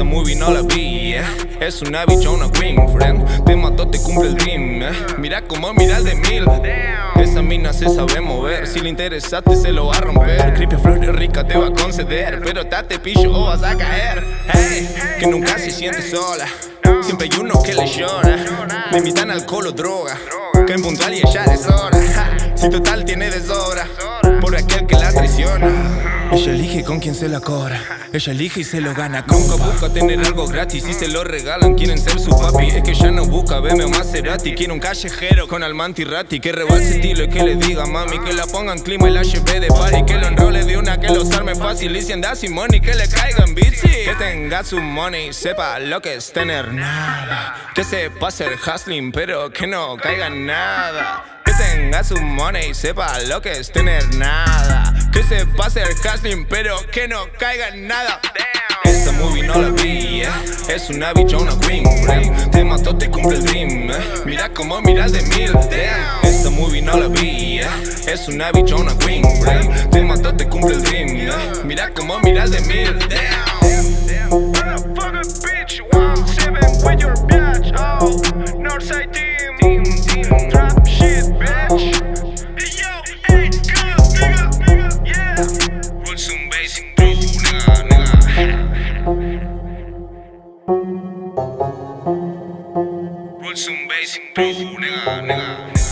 Esa movie no la vi, es una bicha, una queen, friend. Te mató, te cumple el dream, mira como mira el de mil. Esa mina se sabe mover, si le interesaste se lo va a romper. Creepy flores rica te va a conceder, pero tate pillo o vas a caer. Hey, que nunca se siente sola, siempre hay uno que le llora. Le invitan alcohol o droga, caen puntual y ella deshora. Si total tiene de sobra, por aquel que la traiciona. Ella elige con quien se la cobra, ella elige y se lo gana. Nunca busca tener algo gratis, si se lo regalan quieren ser su papi. Es que ella no busca verme más Maserati, quiere un callejero con almanti rati, que rebalse estilo y que le diga mami, que la pongan clima y la lleve de party, que lo enrole de una, que los arme fácil, y si anda sin money que le caigan bici. Que tenga su money, sepa lo que es tener nada, que sepa hacer hustling pero que no caiga nada. Que tenga su money y sepa lo que es tener nada, que sepa hacer hustling pero que no caiga en nada. Esa movie no la vi, es una bicha, una queen, friend. Te mató, te cumple el dream, mira como mira el de mil. Esa movie no la vi, es una bicha, una queen, friend. Te mató, te cumple el dream, mira como mira el de mil. Roll some bass and groove, nigga.